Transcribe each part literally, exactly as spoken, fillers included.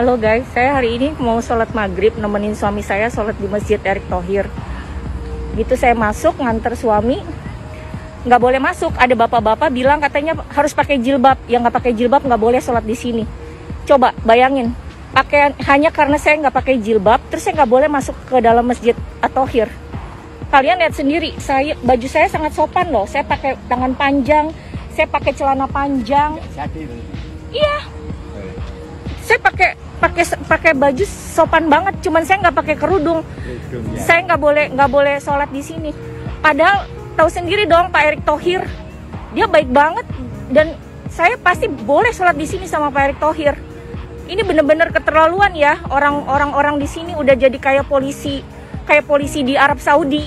Halo guys, saya hari ini mau sholat maghrib nemenin suami saya sholat di Masjid Erick Thohir. Gitu saya masuk nganter suami, nggak boleh masuk. Ada bapak-bapak bilang katanya harus pakai jilbab, yang nggak pakai jilbab nggak boleh sholat di sini. Coba bayangin, pakaian hanya karena saya nggak pakai jilbab, terus saya nggak boleh masuk ke dalam Masjid At Thohir. Kalian lihat sendiri, saya baju saya sangat sopan loh. Saya pakai tangan panjang, saya pakai celana panjang. Iya. Saya pakai pakai pakai baju sopan banget. Cuman saya nggak pakai kerudung. Saya nggak boleh nggak boleh sholat di sini. Padahal tahu sendiri dong Pak Erick Thohir, dia baik banget dan saya pasti boleh sholat di sini sama Pak Erick Thohir. Ini bener-bener keterlaluan ya, orang-orang orang di sini udah jadi kayak polisi. Kayak polisi di Arab Saudi.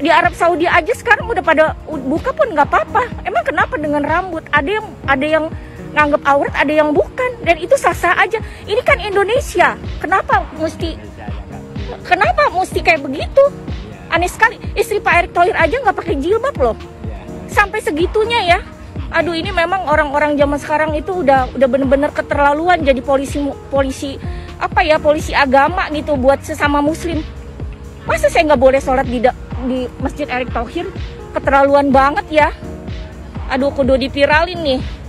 Di Arab Saudi aja sekarang udah pada buka pun nggak apa-apa. Emang kenapa dengan rambut? Ada yang ada yang nganggep aurat, ada yang bukan. Dan itu sah-sah aja. Ini kan Indonesia. Kenapa mesti Kenapa mesti kayak begitu? Aneh sekali. Istri Pak Erick Thohir aja nggak pakai jilbab loh. Sampai segitunya ya. Aduh, ini memang orang-orang zaman sekarang itu udah udah bener-bener keterlaluan, jadi polisi polisi apa ya polisi agama gitu buat sesama muslim. Masa saya nggak boleh sholat di di Masjid Erick Thohir? Keterlaluan banget ya. Aduh, kudu dipiralin nih.